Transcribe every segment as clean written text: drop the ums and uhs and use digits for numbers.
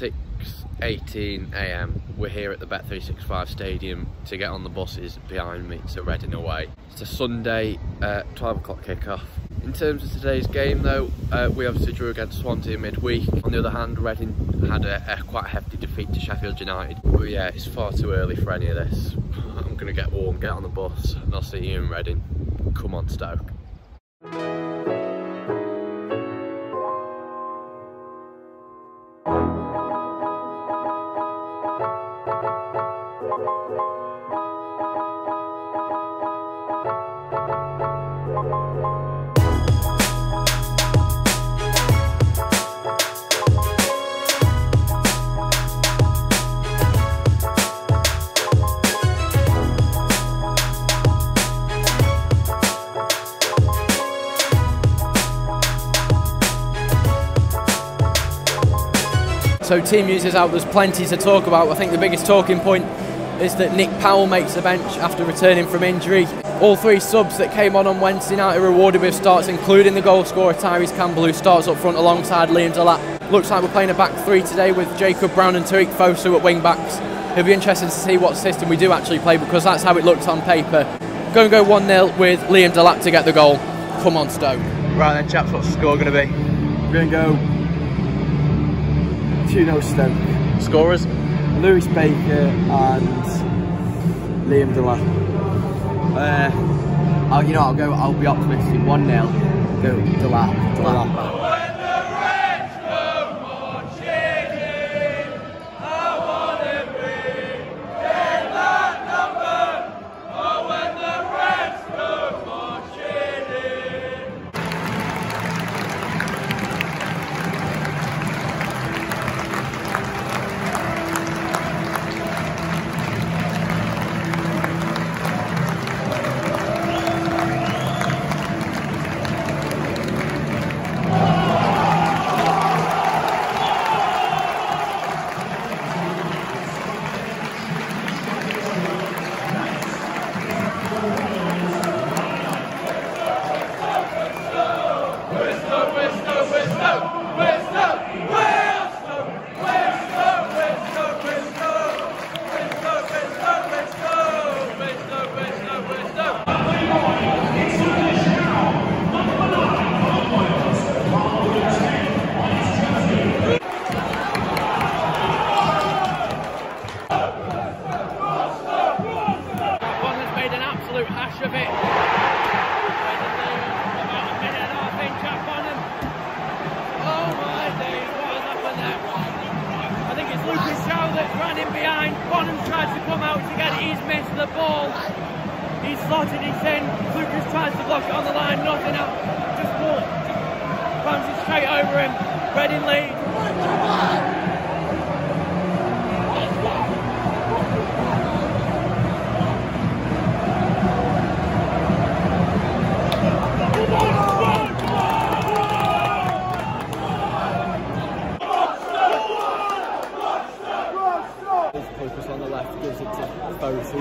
6:18 a.m. We're here at the Bet365 Stadium to get on the buses behind me to Reading away. It's a Sunday 12 o'clock kickoff. In terms of today's game though, we obviously drew against Swansea midweek. On the other hand, Reading had a quite hefty defeat to Sheffield United. But yeah, it's far too early for any of this. I'm going to get warm, get on the bus, and I'll see you in Reading. Come on, Stoke. So team users out, there's plenty to talk about. I think the biggest talking point is that Nick Powell makes the bench after returning from injury. All three subs that came on Wednesday night are rewarded with starts, including the goal scorer Tyrese Campbell, who starts up front alongside Liam Delap. Looks like we're playing a back three today with Jacob Brown and Tariq Fosu at wing backs. It'll be interesting to see what system we do actually play, because that's how it looks on paper. Going to go 1-0 with Liam Delap to get the goal. Come on, Stoke. Right then, chaps, what's the score going to be? We're going to go 2-0 Stoke. Scorers? Lewis Baker and Liam Delap. I'll be optimistic. 1-0. Go Delap.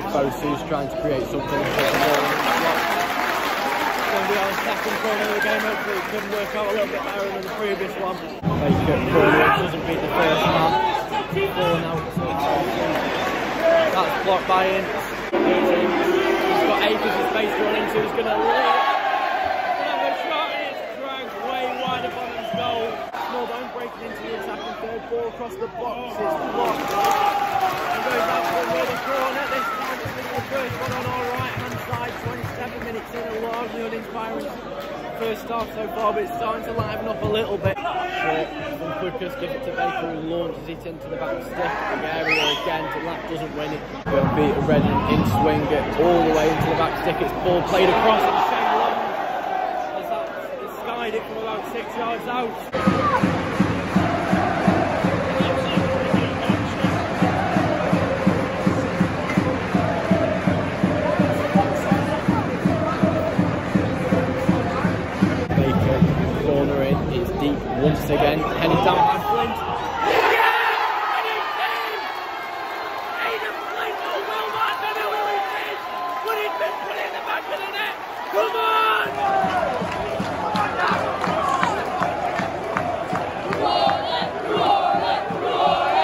Fosu's trying to create something. It's going to be our second corner of the game. Hopefully it could work out a little bit better than the previous one. Baker doesn't beat the first man. 4 now. That's blocked by him. He's got acres of space to run into. He's going to live. Another shot, and it's dragged way wide of Bonham's goal. Small down, breaking into the attacking third. Ball across the box. It's blocked. Goes out to the middle corner. This time it's the first one on our right hand side. 27 minutes in, a largely uninspiring first half so far, but it's starting to liven up a little bit. Short from Clucas, gives it to Baker, who launches it into the back stick. The area again, Delap doesn't win it. Going to beat Reading in swing, it all the way into the back stick. It's ball played across and Shane Long has skied it from about 6 yards out. Once again, headed down by Flint. Yeah! And it's in! Aiden Flint or Wilmot, I don't know who it is, but he's been put in the back of the net. Come on! Roar it! Roar it! Roar it!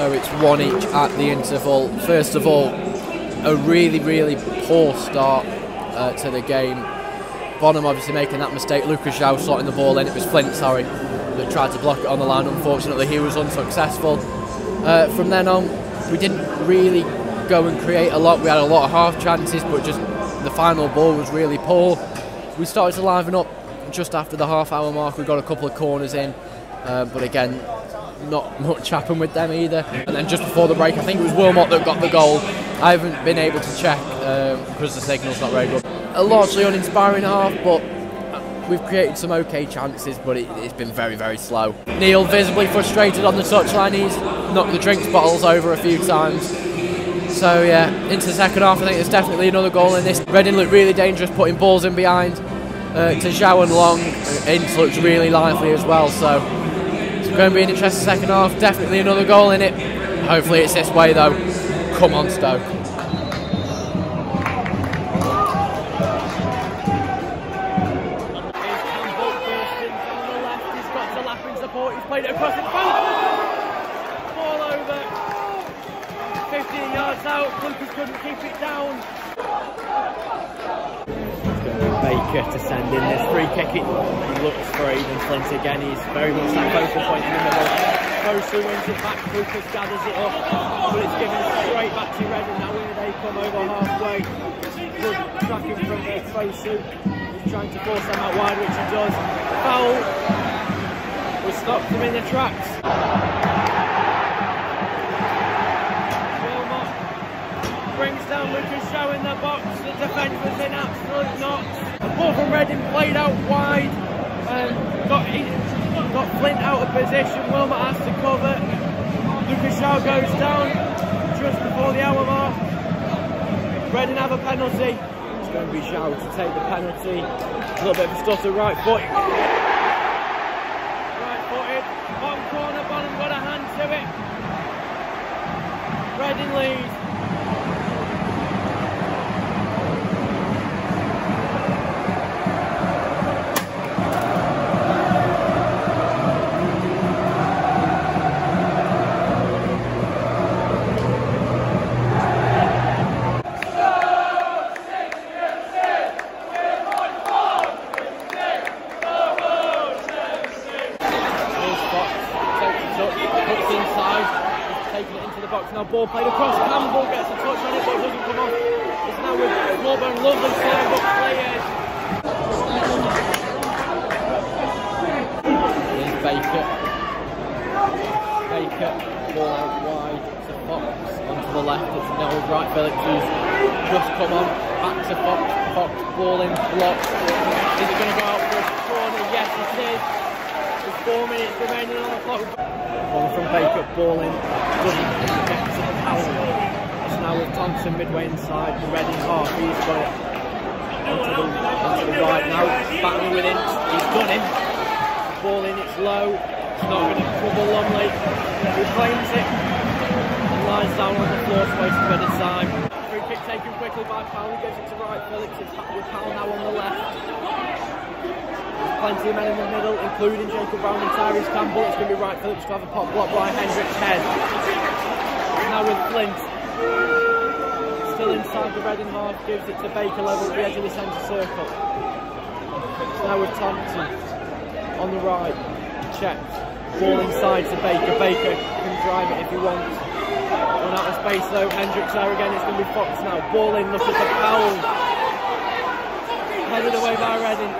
So it's one each at the interval. First of all, a really poor start to the game. Bonham obviously making that mistake. Lucas Joao slotting the ball in. It was Flint, sorry, that tried to block it on the line. Unfortunately, he was unsuccessful. From then on, we didn't really go and create a lot. We had a lot of half chances, but just the final ball was really poor. We started to liven up just after the half-hour mark. We got a couple of corners in, but again, not much happened with them either. And then just before the break, I think it was Wilmot that got the goal. I haven't been able to check because the signal's not very good. A largely uninspiring half, but we've created some okay chances, but it's been very slow. Neil visibly frustrated on the touchline. He's knocked the drinks bottles over a few times. So yeah, into the second half, I think there's definitely another goal in this. Reading looked really dangerous, putting balls in behind to Joao and Long. Ince looks really lively as well, so it's going to be an interesting second half. Definitely another goal in it. Hopefully it's this way though. Come on, Stoke. Baker to send in this free kick. It looks for Aiden Flint again. He's very much that focal point in the middle. Fosu wins it back, Lucas gathers it up, but it's given straight back to Reading. Now when they come over halfway, good track in front of Fosu. He's trying to force them out wide, which he does. Foul will stop them in the tracks. Brings down Lucas Joao in the box. The defence was in absolute knots. The ball from Reading played out wide. Got Flint out of position. Wilmot has to cover. Lucas Joao goes down just before the hour mark. Reading have a penalty. It's going to be Joao to take the penalty. A little bit of a stutter, right foot. Right footed. Bottom corner, Bonham got a hand to it. Reading leads. Ball played across, Campbell gets a touch on it but it doesn't come off. It's now with Morburn, lovely save up players. Here's Baker. Ball out wide to Fox, onto the left, it's now right, Phillips who's just come on, back to Fox, ball in, blocked. Is it going to go out for a corner? Yes it is. There's 4 minutes remaining on the clock. One from Baker, ball in. It's now with Thompson midway inside, the Reading half, he's got it onto the right now, battling with Ince, he's done him, ball in, it's low, it's not going to trouble Lumley, he claims it, and lies down on the floor, space for the side. Free kick taken quickly by Powell, he gives it to right, Phillips, it's back with Powell now on the left. There's plenty of men in the middle, including Jacob Brown and Tyrese Campbell, it's going to be right, Phillips to have a pop block by Hendricks' head. Now with Flint, still inside the Reading half, gives it to Baker level at the edge of the centre circle. Now with Thompson on the right, checked, ball inside to Baker. Baker can drive it if he wants. Run out of space though, Hendricks there again, it's going to be Fox now. Ball in, look at the foul. Headed away by Reading.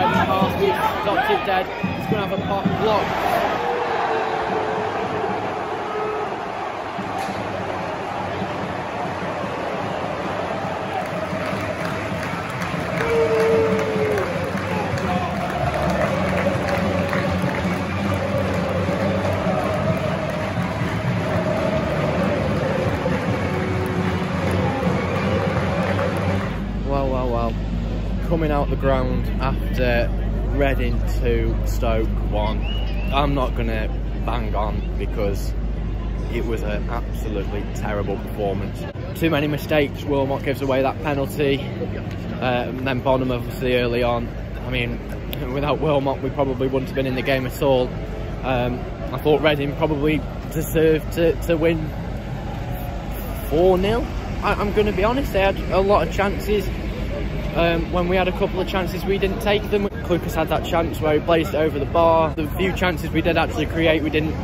Adopted dead, he's going to have a pop block. Well, coming out the ground after Reading 2, Stoke 1. I'm not going to bang on because It was an absolutely terrible performance. Too many mistakes. Wilmot gives away that penalty, and then Bonham obviously early on. I mean, without Wilmot we probably wouldn't have been in the game at all. I thought Reading probably deserved to win 4-0. I'm going to be honest, they had a lot of chances. When we had a couple of chances, we didn't take them. Clucas had that chance where he placed it over the bar. The few chances we did actually create, we didn't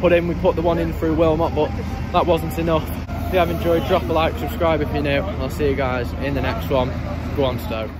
put in. We put the one in through Wilmot, but that wasn't enough. If you have enjoyed, drop a like, subscribe if you're new. I'll see you guys in the next one. Go on, Stoke.